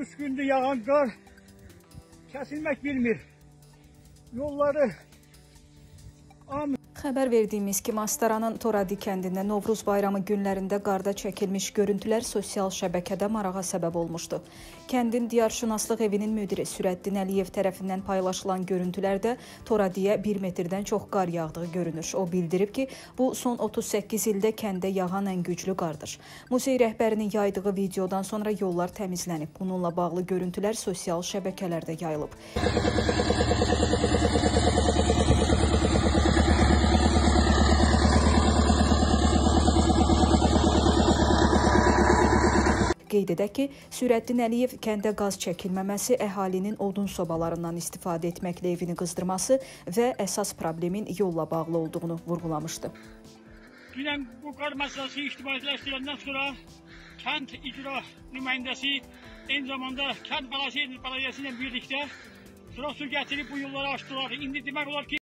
3 gündür yağan qar kəsilmək bilmir. Yolları am. Xəbər verdiyimiz kimi Astaranın Toradiyə kəndində Novruz bayramı günlərində qarda çəkilmiş görüntülər sosial şəbəkədə marağa səbəb olmuşdu. Kəndin diyarşünaslıq evinin müdiri Sürəddin Əliyev tərəfindən paylaşılan görüntülərdə Toradiyə 1 metrdən çox qar yağdığı görünür. O bildirib ki, bu son 38 ildə kəndə yağan ən güclü qardır. Muzey rəhbərinin yaydığı videodan sonra yollar təmizlənib. Bununla bağlı görüntülər sosial şəbəkələrdə yayılıb. Qeyd edək ki, Sürəddin Əliyev kəndə qaz çəkilməməsi, əhalinin odun sobalarından istifadə etməklə evini qızdırması və əsas problemin yolla bağlı olduğunu vurğulamışdı. Dünən bu qar məsələsi ictimailəşdirəndən sonra kənd icra nümayəndəsi, eyni zamanda kənd balansiyyə ilə birlikdə trosur gətirib bu yolları açdılar. İndi demək olar ki,